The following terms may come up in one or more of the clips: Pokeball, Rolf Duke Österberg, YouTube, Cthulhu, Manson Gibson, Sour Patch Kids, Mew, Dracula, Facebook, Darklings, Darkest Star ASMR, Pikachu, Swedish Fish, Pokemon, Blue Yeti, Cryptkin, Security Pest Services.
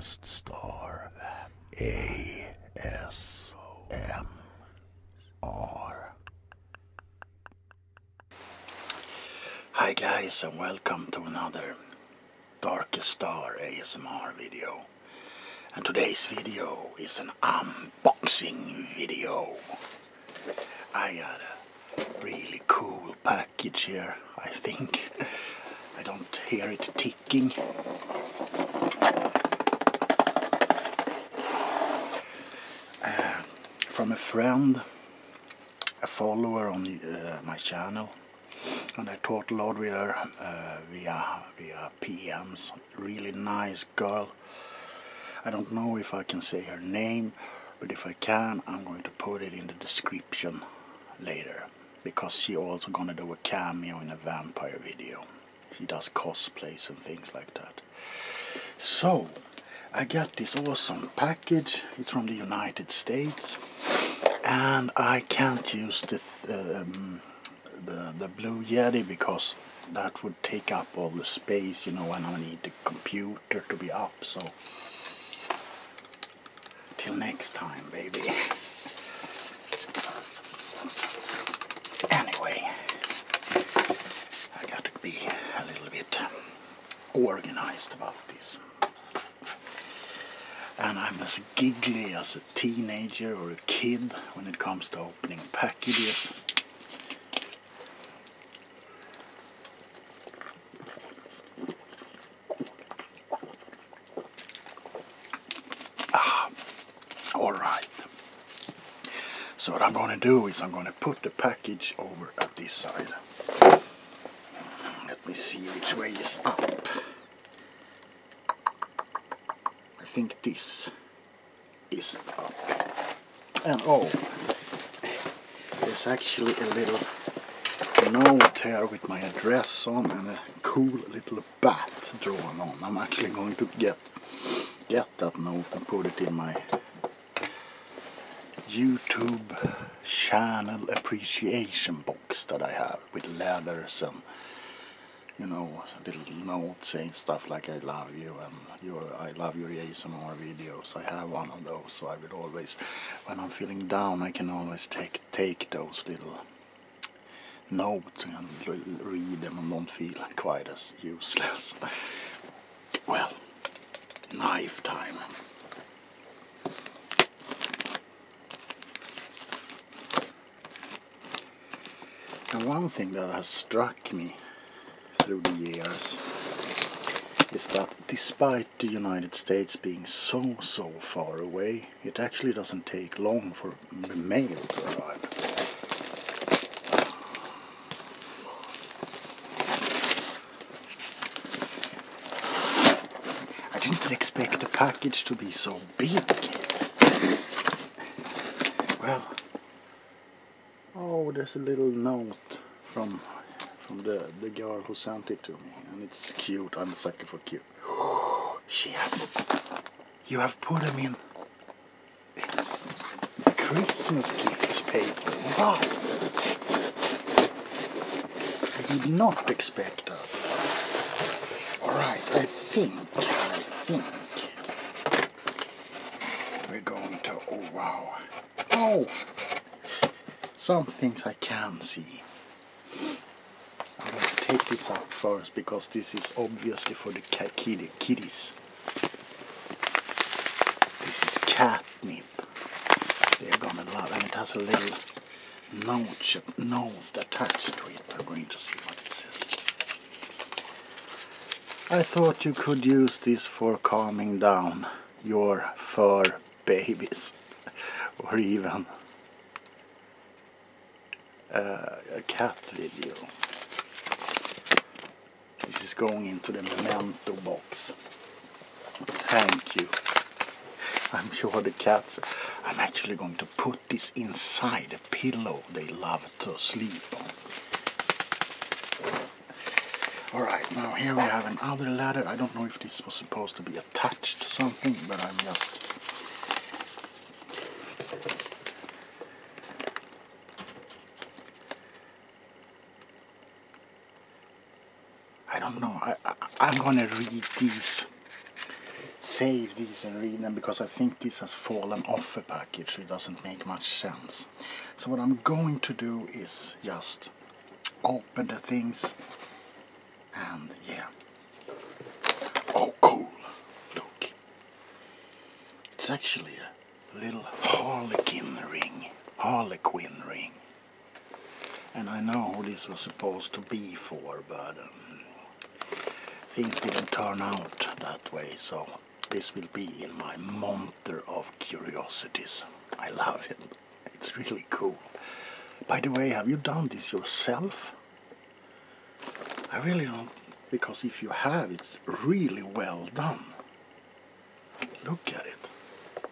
Darkest Star ASMR. Hi guys, and welcome to another Darkest Star ASMR video. And today's video is an unboxing video. I got a really cool package here, I think. I don't hear it ticking. From a friend, a follower on my channel, and I talked a lot with her via PMs. Really nice girl. I don't know if I can say her name, but if I can, I'm going to put it in the description later, because she also gonna do a cameo in a vampire video. She does cosplays and things like that. So I got this awesome package. It's from the United States, and I can't use the Blue Yeti because that would take up all the space, you know, and I need the computer to be up. So till next time, baby. Anyway, I got to be a little bit organized about this. And I'm as giggly as a teenager or a kid when it comes to opening packages. Alright. So what I'm going to do is I'm going to put the package over at this side. Let me see which way is up. I think this is up. And oh, there's actually a little note here with my address on and a cool little bat drawn on. I'm actually going to get that note and put it in my YouTube channel appreciation box that I have, with letters and, you know, a little note saying stuff like "I love you" and "I love your ASMR videos." I have one of those, so I will always, when I'm feeling down, I can always take those little notes and read them and don't feel quite as useless. Well, knife time. And one thing that has struck me through the years is that despite the United States being so far away, it actually doesn't take long for the mail to arrive. I didn't expect the package to be so big. Well, oh, there's a little note from the girl who sent it to me, and it's cute. I'm a sucker for cute. She has, you have put them in Christmas gifts paper. Wow! I did not expect that. Alright, I think we're going to, oh wow. Oh! Some things I can see. Take this up first, because this is obviously for the kiddies. This is catnip. They're gonna love it. And it has a little note attached to it. I'm going to see what it says. I thought you could use this for calming down your fur babies, or even a cat video. This is going into the memento box. Thank you. I'm sure the cats... I'm actually going to put this inside a pillow they love to sleep on. Alright, now here we have another letter. I don't know if this was supposed to be attached to something, but I'm just... I'm gonna read these save these and read them, because I think this has fallen off a package, so it doesn't make much sense. So what I'm going to do is just open the things, and yeah. Oh cool, look. It's actually a little Harlequin ring. And I know who this was supposed to be for, but things didn't turn out that way, so this will be in my monster of curiosities. I love it. It's really cool. By the way, have you done this yourself? I really don't, because if you have, it's really well done. Look at it.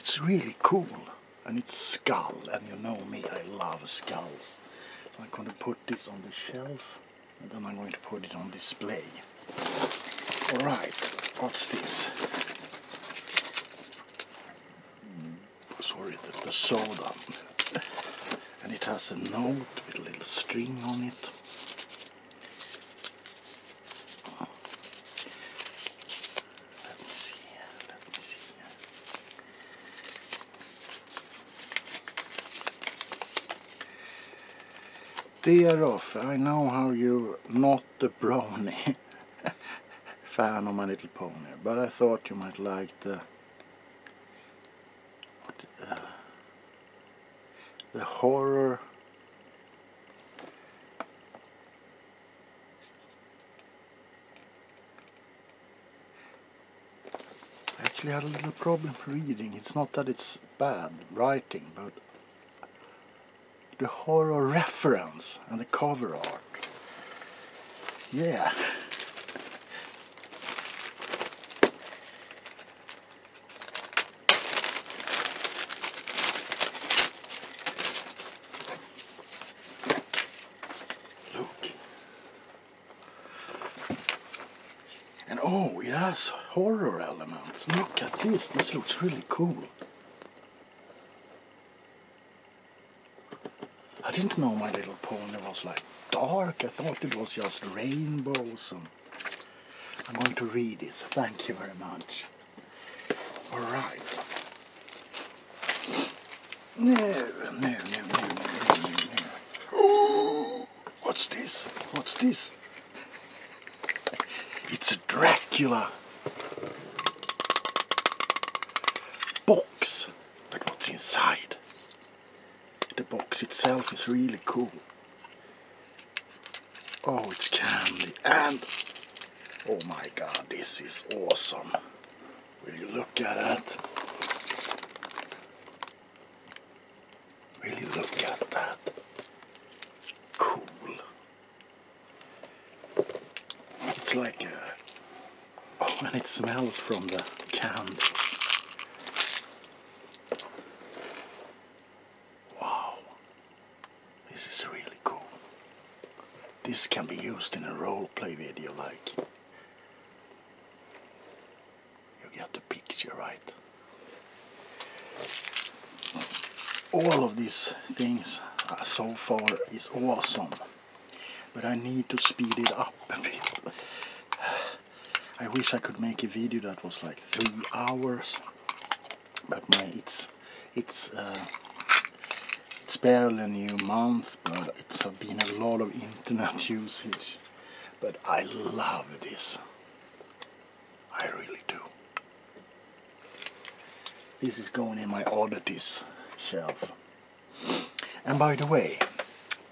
It's really cool, and it's skull, and you know me, I love skulls. So I'm going to put this on the shelf, and then I'm going to put it on display. Alright, what's this? Sorry, the soda. And it has a note with a little string on it. Dear Off, I know how you're not a brony fan of My Little Pony, but I thought you might like the horror . Actually I had a little problem reading. It's not that it's bad writing, but the horror reference and the cover art. Yeah. Look. And oh, it has horror elements. Look at this. This looks really cool. I didn't know My Little Pony was like dark. I thought it was just rainbows. And I'm going to read this. Thank you very much. Alright. No. Ooh, what's this? What's this? It's a Dracula box. But what's inside? The box itself is really cool. Oh, it's candy, and oh my god, this is awesome. Will you look at that? Will you look at that? Cool. It's like a... oh, and it smells from the candy. This can be used in a role-play video, like, you get the picture, right? All of these things so far is awesome, but I need to speed it up a bit. I wish I could make a video that was like 3 hours, but it's barely a new month, but it's been a lot of internet usage. But I love this. I really do. This is going in my oddities shelf. And by the way,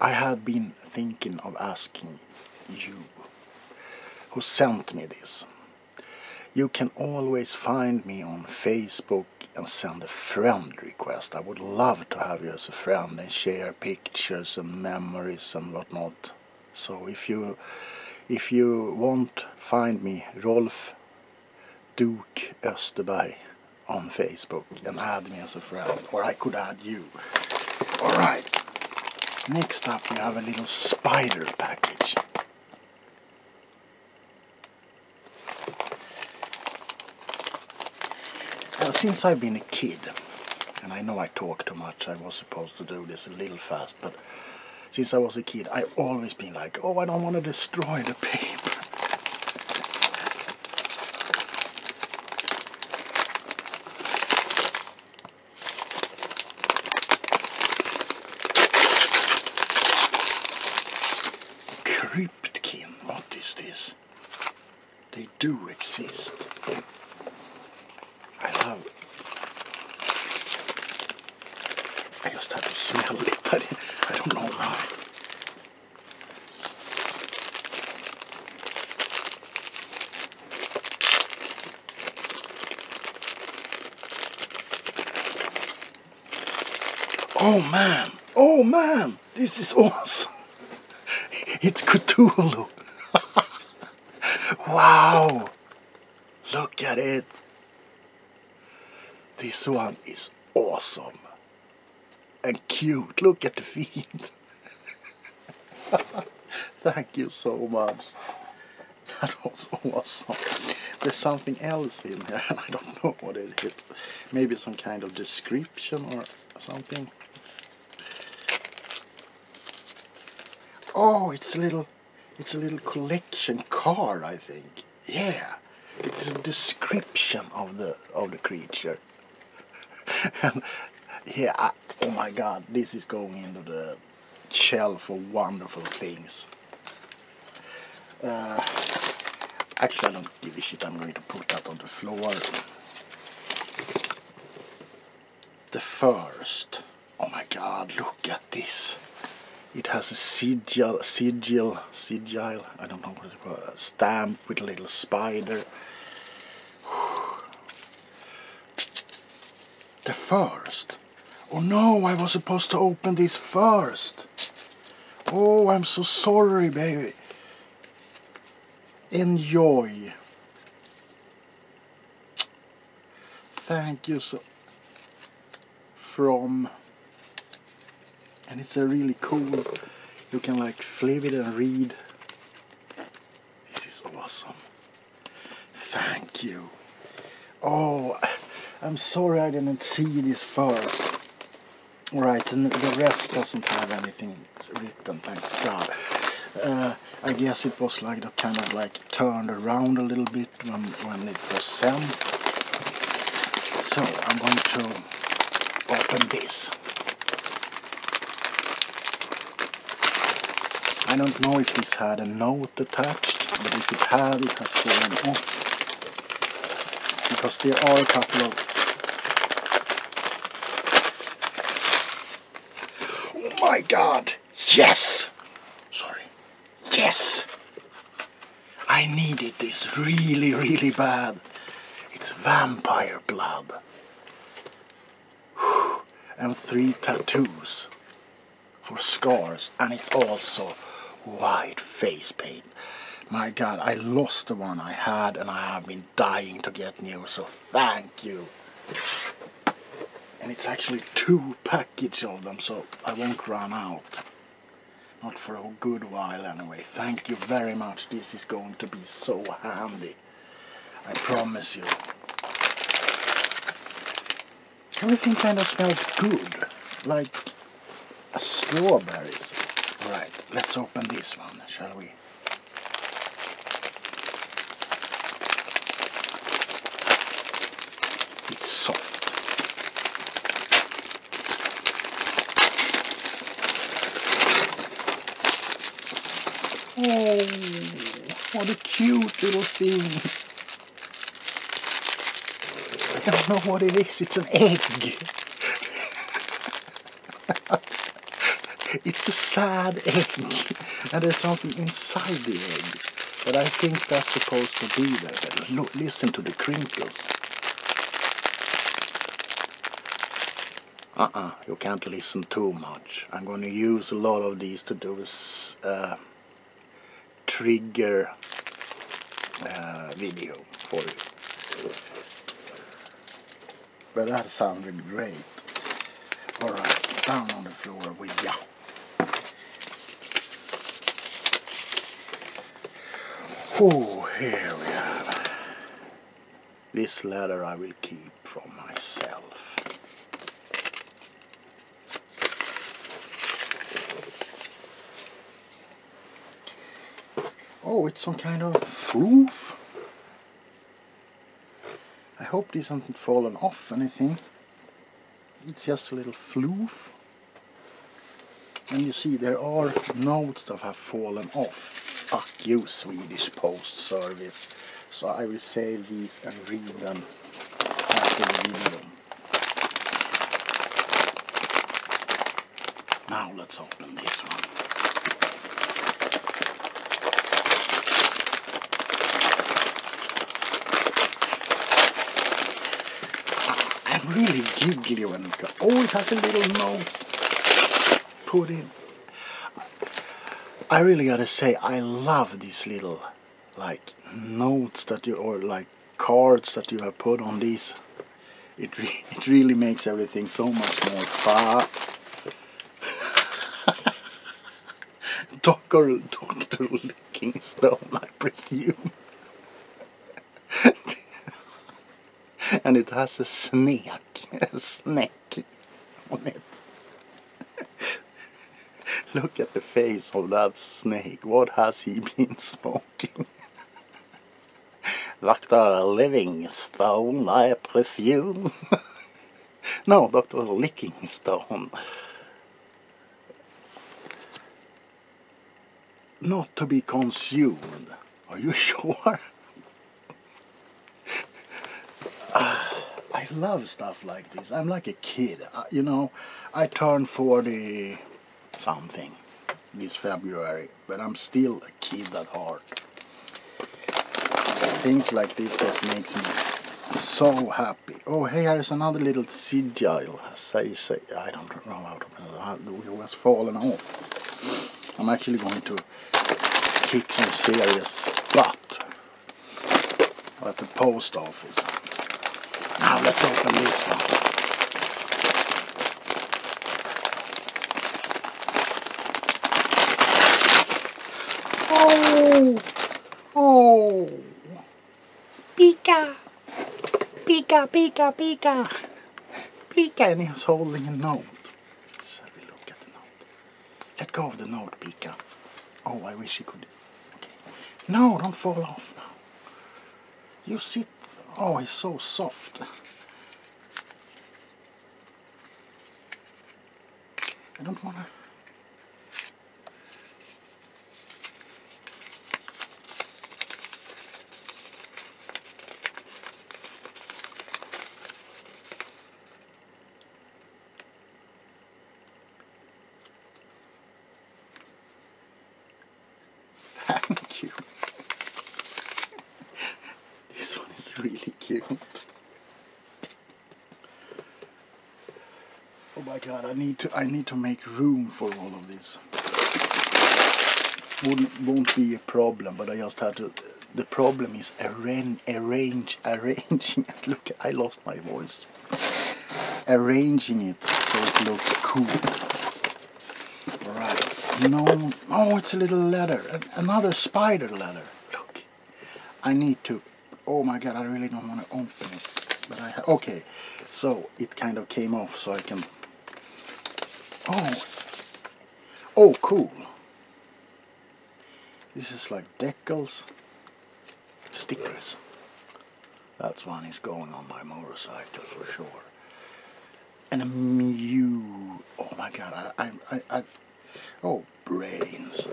I had been thinking of asking you who sent me this. You can always find me on Facebook and send a friend request. I would love to have you as a friend and share pictures and memories and whatnot. So if you want, find me, Rolf Duke Österberg, on Facebook and add me as a friend, or I could add you. Alright, next up we have a little spider package. Since I've been a kid, and I know I talk too much, I was supposed to do this a little fast, but since I was a kid, I've always been like, oh, I don't want to destroy the paper. Cryptkin, what is this? They do exist. I love it. I just have to smell it, but I don't know why. Oh man, this is awesome. It's Cthulhu. Wow, look at it. This one is awesome and cute. Look at the feet. Thank you so much. That was awesome. There's something else in here and I don't know what it is. Maybe some kind of description or something. Oh, it's a little collection card, I think. Yeah, it's a description of the creature. And yeah, oh my God, this is going into the shelf of wonderful things. Actually, I don't give a shit. I'm going to put that on the floor. The first. Oh my God, look at this. It has a sigil, I don't know what it's called, a stamp with a little spider. The first. Oh no, I was supposed to open this first. Oh, I'm so sorry, baby. Enjoy. Thank you so... From... And it's a really cool, you can like flip it and read. This is awesome. Thank you. Oh, I'm sorry I didn't see this first. Right, and the rest doesn't have anything written, thanks God. I guess it was like the kind of like turned around a little bit when it was sent. So I'm going to open this. I don't know if this had a note attached, but if it had, it has fallen off. Because there are a couple of... Oh my God! Yes! Sorry. Yes! I needed this really, really bad. It's vampire blood. And 3 tattoos for scars, and it's also... white face paint. My God, I lost the one I had and I have been dying to get new, so thank you. And it's actually 2 packages of them, so I won't run out. Not for a good while anyway. Thank you very much. This is going to be so handy. I promise you. Everything kind of smells good. Like strawberries. Right, let's open this one, shall we? It's soft. Oh, what a cute little thing. I don't know what it is, it's an egg. It's a sad egg, and there's something inside the egg, but I think that's supposed to be there. But look, listen to the crinkles. You can't listen too much. I'm going to use a lot of these to do this trigger video for you. But that sounded great. Alright, down on the floor we go. Oh, here we have. This letter I will keep for myself. Oh, it's some kind of fluff. I hope this hasn't fallen off anything. It's just a little fluff. And you see there are notes that have fallen off. Fuck you, Swedish Post Service. So I will save these and read them after the video. Now let's open this one. I'm really giggly when it goes. Oh, it has a little note put in. I really gotta say, I love these little like notes that you, or like cards that you have put on these. It really makes everything so much more fun. Doctor Licking Stone, I presume. And it has a snake on it. Look at the face of that snake. What has he been smoking? Dr. Livingstone, I presume. No, Dr. Licking Stone. Not to be consumed. Are you sure? I love stuff like this. I'm like a kid. You know, I turned 40 something this February, but I'm still a kid at heart. Things like this just makes me so happy. Oh, hey, here's another little sigil. I don't know how to pronounce it. It was fallen off. I'm actually going to kick some serious butt at the post office. Now let's open this one. Oh! Oh! Pika! Pika, Pika, Pika! Pika, and he's holding a note. Shall we look at the note? Let go of the note, Pika. Oh, I wish he could. Okay. No, don't fall off now. You sit. Oh, he's so soft. I don't want to... Thank you. Really cute. Oh my god, I need to make room for all of this. Won't be a problem, but I just had to. The problem is arranging it. Look, I lost my voice. Arranging it so it looks cool. Right. No, oh, it's a little letter. Another spider letter. Look, I need to. Oh my god, I really don't want to open it, but I have, okay, so it kind of came off, so I can, oh cool, this is like decals, stickers, that's one is going on my motorcycle for sure, and a Mew, oh my god, I oh, brains,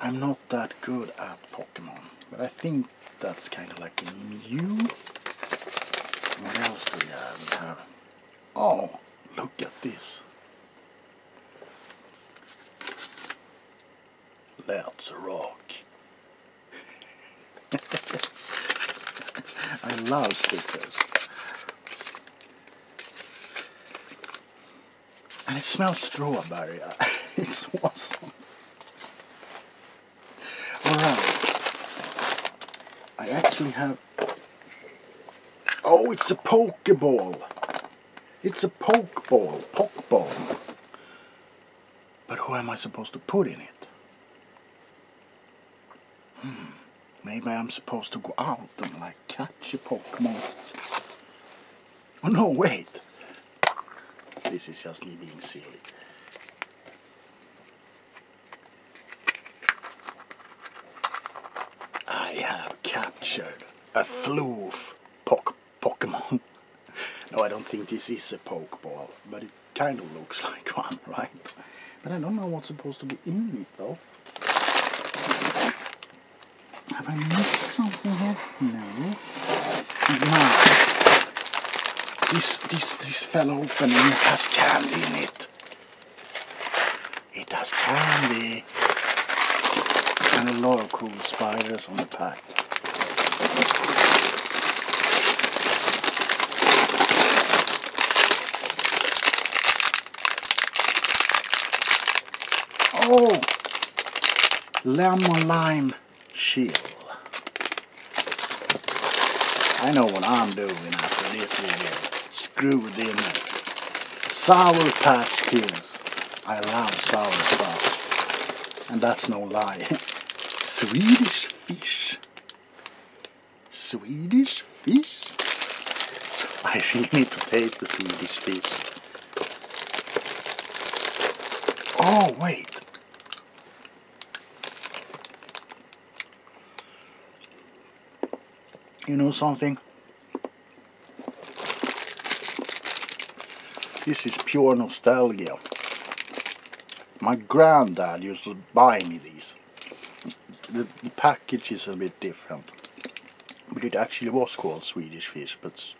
I'm not that good at Pokemon. But I think that's kind of like a Mew. What else do we have? Oh, look at this. Let's rock. I love stickers. And it smells strawberry. It's awesome. I actually have... Oh, it's a Pokeball! It's a Pokeball! But who am I supposed to put in it? Maybe I'm supposed to go out and like catch a Pokemon. Oh no, wait! This is just me being silly. I have captured a floof Pokemon. No, I don't think this is a Pokeball, but it kind of looks like one, right? But I don't know what's supposed to be in it though. Have I missed something here? No. No. This fell open and it has candy in it. It has candy. And a lot of cool spiders on the pack. Oh! Lemon lime shield. I know what I'm doing after this video. Screw dinner. Sour Patch Kids. I love sour stuff. And that's no lie. Swedish Fish. Swedish Fish? I really need to taste the Swedish Fish. Oh, wait. You know something? This is pure nostalgia. My granddad used to buy me these. The package is a bit different, but it actually was called Swedish Fish, but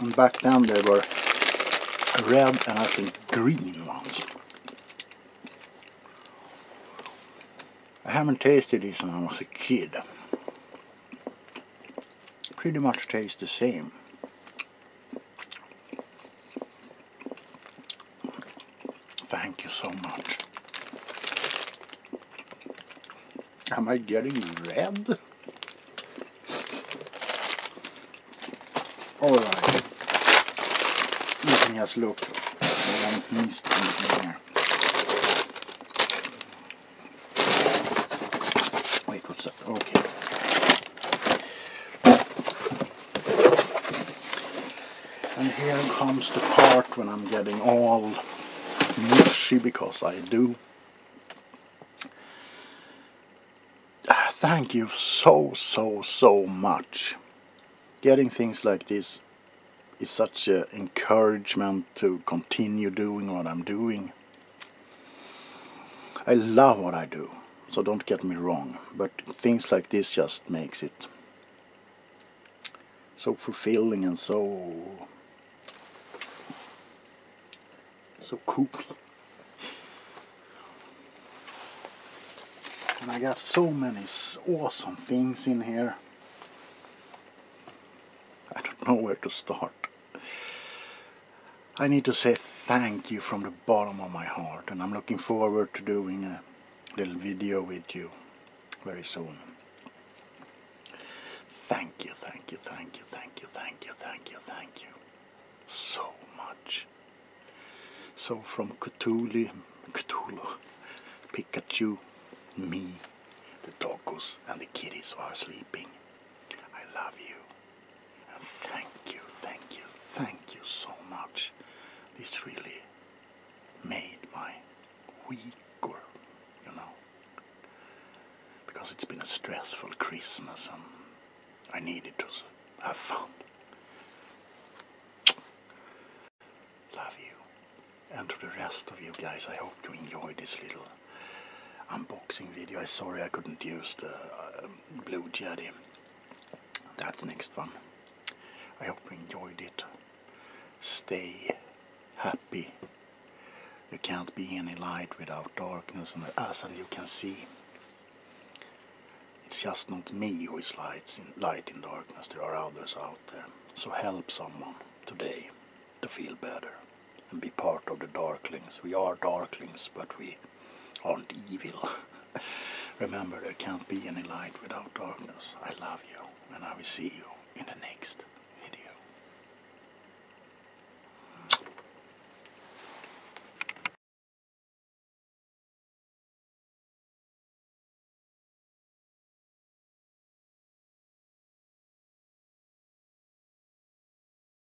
and back then there were red and I think green ones. I haven't tasted these since I was a kid. Pretty much tastes the same. Thank you so much. Am I getting red? Alright. You can just look. I haven't missed anything here. Wait, what's that? Okay. And here comes the part when I'm getting all mushy, because I do. Thank you so much. Getting things like this is such an encouragement to continue doing what I'm doing. I love what I do, so don't get me wrong, but things like this just makes it so fulfilling and so cool. And I got so many awesome things in here. I don't know where to start. I need to say thank you from the bottom of my heart, and I'm looking forward to doing a little video with you very soon. Thank you, thank you, thank you, thank you, thank you, thank you, thank you so much. So from Cthulhu, Pikachu, me, the doggos and the kitties who are sleeping, I love you. And thank you, thank you, thank you so much. This really made my week, or, you know, because it's been a stressful Christmas and I needed to have fun. Love you. And to the rest of you guys, I hope you enjoyed this little unboxing video. I'm sorry I couldn't use the Blue Yeti. That's next one. I hope you enjoyed it. Stay happy. There can't be any light without darkness, and as you can see, it's just not me who is light in darkness. There are others out there. So help someone today to feel better. And be part of the Darklings. We are Darklings, but we aren't evil. Remember, there can't be any light without darkness. I love you, and I will see you in the next